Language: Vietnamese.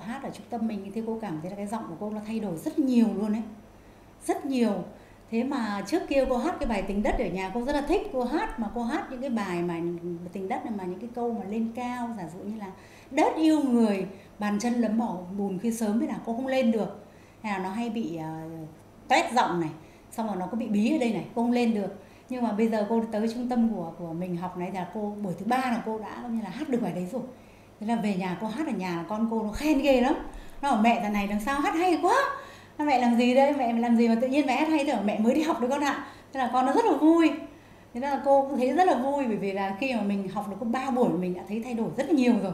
học hát ở trung tâm mình thì cô cảm thấy là cái giọng của cô nó thay đổi rất nhiều luôn đấy, rất nhiều. Thế mà trước kia cô hát cái bài Tình Đất ở nhà cô rất là thích, cô hát mà cô hát những cái bài mà Tình Đất này, mà những cái câu mà lên cao, giả dụ như là đất yêu người, bàn chân lấm mỏ bùn khi sớm, thế là cô không lên được, hay là nó hay bị toét giọng này, xong rồi nó có bị bí ở đây này, cô không lên được. Nhưng mà bây giờ cô tới trung tâm của mình học này là cô buổi thứ ba là cô đã như là hát được bài đấy rồi. Thế là về nhà cô hát ở nhà con cô nó khen ghê lắm, nó bảo mẹ thằng này làm sao hát hay quá, mẹ làm gì đấy, mẹ làm gì mà tự nhiên mẹ hát hay thế, mẹ mới đi học được con ạ. Thế là con nó rất là vui. Thế là cô cũng thấy rất là vui, bởi vì là khi mà mình học được có 3 buổi mình đã thấy thay đổi rất là nhiều rồi.